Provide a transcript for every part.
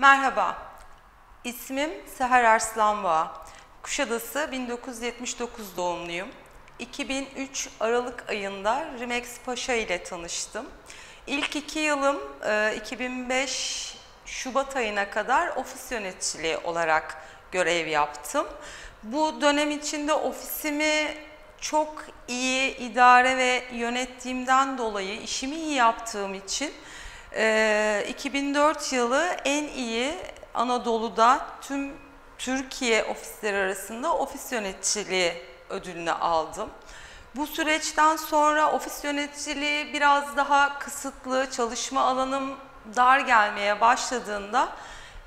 Merhaba, ismim Seher Arslanboğa. Kuşadası 1979 doğumluyum. 2003 Aralık ayında RE/MAX Paşa ile tanıştım. İlk 2 yılım 2005 Şubat ayına kadar ofis yöneticiliği olarak görev yaptım. Bu dönem içinde ofisimi çok iyi idare ve yönettiğimden dolayı, işimi iyi yaptığım için 2004 yılı en iyi Anadolu'da tüm Türkiye ofisleri arasında ofis yöneticiliği ödülünü aldım. Bu süreçten sonra ofis yöneticiliği biraz daha kısıtlı, çalışma alanım dar gelmeye başladığında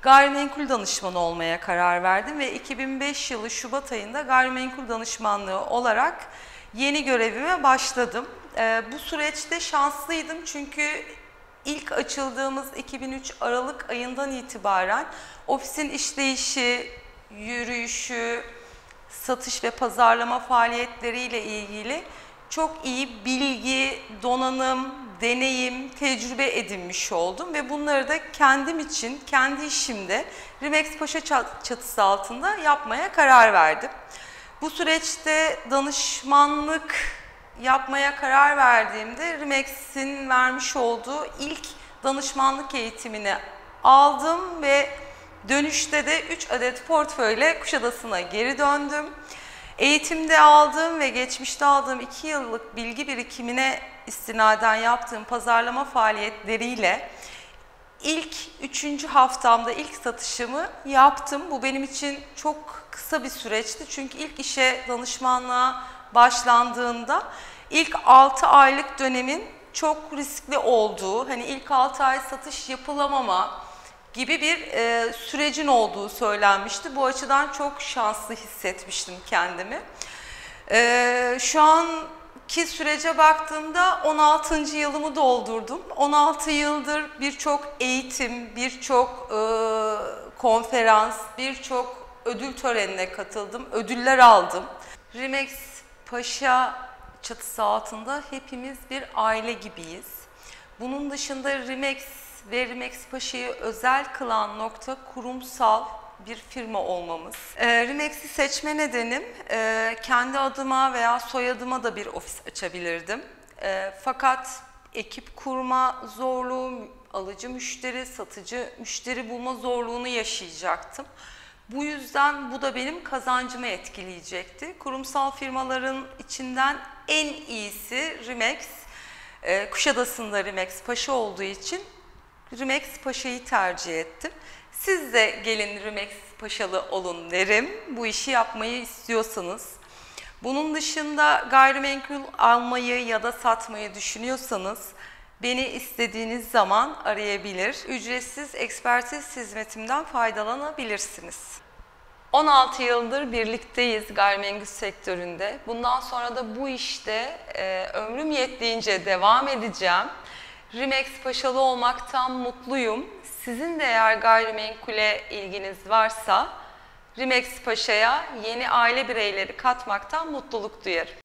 gayrimenkul danışmanı olmaya karar verdim ve 2005 yılı Şubat ayında gayrimenkul danışmanlığı olarak yeni görevime başladım. Bu süreçte şanslıydım çünkü İlk açıldığımız 2003 Aralık ayından itibaren ofisin işleyişi, yürüyüşü, satış ve pazarlama faaliyetleriyle ilgili çok iyi bilgi, donanım, deneyim, tecrübe edinmiş oldum ve bunları da kendim için, kendi işimde RE/MAX Paşa çatısı altında yapmaya karar verdim. Bu süreçte danışmanlık yapmaya karar verdiğimde RE/MAX'in vermiş olduğu ilk danışmanlık eğitimini aldım ve dönüşte de 3 adet portföyle Kuşadası'na geri döndüm. Eğitimde aldığım ve geçmişte aldığım 2 yıllık bilgi birikimine istinaden yaptığım pazarlama faaliyetleriyle ilk 3. haftamda ilk satışımı yaptım. Bu benim için çok kısa bir süreçti çünkü ilk işe danışmanlığa başlandığında ilk 6 aylık dönemin çok riskli olduğu, hani ilk 6 ay satış yapılamama gibi bir sürecin olduğu söylenmişti. Bu açıdan çok şanslı hissetmiştim kendimi. Şu anki sürece baktığımda 16. yılımı doldurdum. 16 yıldır birçok eğitim, birçok konferans, birçok ödül törenine katıldım, ödüller aldım. RE/MAX Paşa çatısı altında hepimiz bir aile gibiyiz. Bunun dışında RE/MAX ve RE/MAX Paşa'yı özel kılan nokta kurumsal bir firma olmamız. RE/MAX'i seçme nedenim kendi adıma veya soyadıma da bir ofis açabilirdim. Fakat ekip kurma zorluğu, alıcı müşteri, satıcı müşteri bulma zorluğunu yaşayacaktım. Bu yüzden bu da benim kazancımı etkileyecekti. Kurumsal firmaların içinden en iyisi RE/MAX. Kuşadası'nda RE/MAX Paşa olduğu için RE/MAX Paşa'yı tercih ettim. Siz de gelin RE/MAX Paşalı olun derim. Bu işi yapmayı istiyorsanız. Bunun dışında gayrimenkul almayı ya da satmayı düşünüyorsanız beni istediğiniz zaman arayabilir. Ücretsiz ekspertiz hizmetimden faydalanabilirsiniz. 16 yıldır birlikteyiz gayrimenkul sektöründe. Bundan sonra da bu işte ömrüm yettiğince devam edeceğim. RE/MAX Paşalı olmaktan mutluyum. Sizin de eğer gayrimenkule ilginiz varsa RE/MAX Paşa'ya yeni aile bireyleri katmaktan mutluluk duyarım.